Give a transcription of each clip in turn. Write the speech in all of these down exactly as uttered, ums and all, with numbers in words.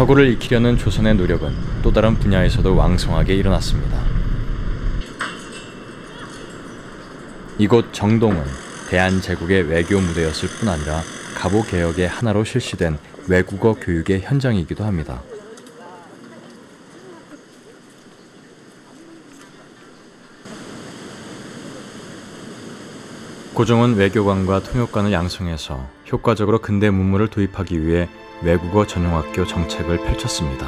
서구를 익히려는 조선의 노력은 또 다른 분야에서도 왕성하게 일어났습니다. 이곳 정동은 대한제국의 외교 무대였을 뿐 아니라 갑오개혁의 하나로 실시된 외국어 교육의 현장이기도 합니다. 고종은 외교관과 통역관을 양성해서 효과적으로 근대 문물을 도입하기 위해 외국어 전용학교 정책을 펼쳤습니다.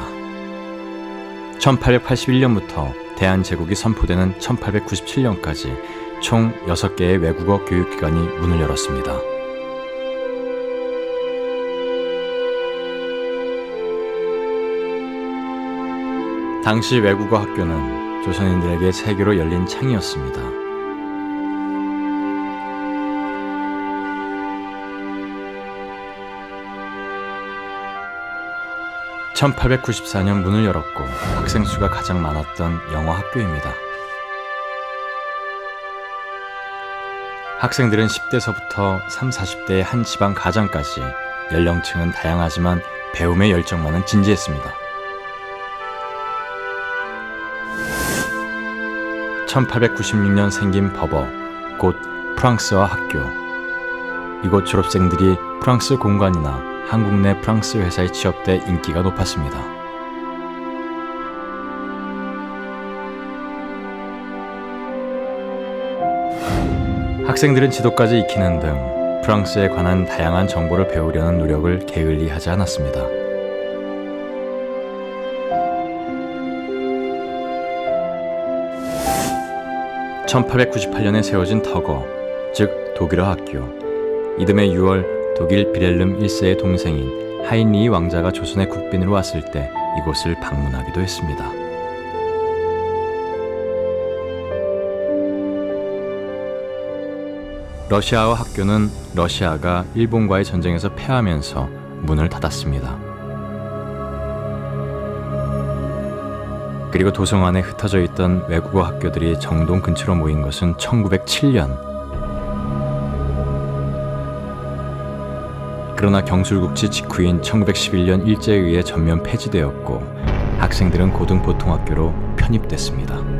천팔백팔십일 년부터 대한제국이 선포되는 천팔백구십칠 년까지 총 여섯 개의 외국어 교육기관이 문을 열었습니다. 당시 외국어 학교는 조선인들에게 세계로 열린 창이었습니다. 천팔백구십사 년 문을 열었고 학생 수가 가장 많았던 영어 학교입니다. 학생들은 십 대서부터 삼사십 대의 한 지방 가장까지 연령층은 다양하지만 배움의 열정만은 진지했습니다. 천팔백구십육 년 생긴 법어, 곧 프랑스어 학교. 이곳 졸업생들이 프랑스 공관이나 한국 내 프랑스 회사에 취업돼 인기가 높았습니다. 학생들은 지도까지 익히는 등 프랑스에 관한 다양한 정보를 배우려는 노력을 게을리 하지 않았습니다. 천팔백구십팔 년에 세워진 덕어, 즉 독일어 학교. 이듬해 유월 독일 비렐름 일 세의 동생인 하인리히 왕자가 조선의 국빈으로 왔을 때 이곳을 방문하기도 했습니다. 러시아어 학교는 러시아가 일본과의 전쟁에서 패하면서 문을 닫았습니다. 그리고 도성 안에 흩어져 있던 외국어 학교들이 정동 근처로 모인 것은 천구백칠 년. 그러나 경술국치 직후인 천구백십일 년 일제에 의해 전면 폐지되었고 학생들은 고등보통학교로 편입됐습니다.